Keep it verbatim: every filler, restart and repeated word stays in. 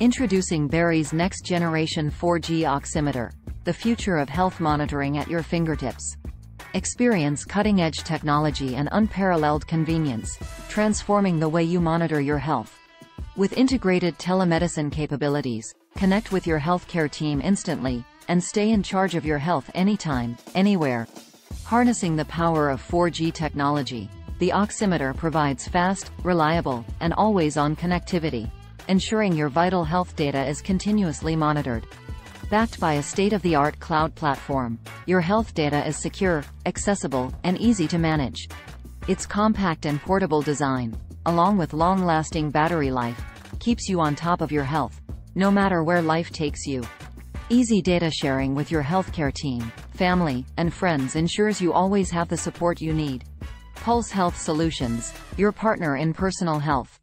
Introducing Berry's next-generation four G oximeter, the future of health monitoring at your fingertips. Experience cutting-edge technology and unparalleled convenience, transforming the way you monitor your health. With integrated telemedicine capabilities, connect with your healthcare team instantly, and stay in charge of your health anytime, anywhere. Harnessing the power of four G technology, the oximeter provides fast, reliable, and always-on connectivity, ensuring your vital health data is continuously monitored. Backed by a state-of-the-art cloud platform, your health data is secure, accessible, and easy to manage. Its compact and portable design, along with long-lasting battery life, keeps you on top of your health, no matter where life takes you. Easy data sharing with your healthcare team, family, and friends ensures you always have the support you need. Pulse Health Solutions, your partner in personal health.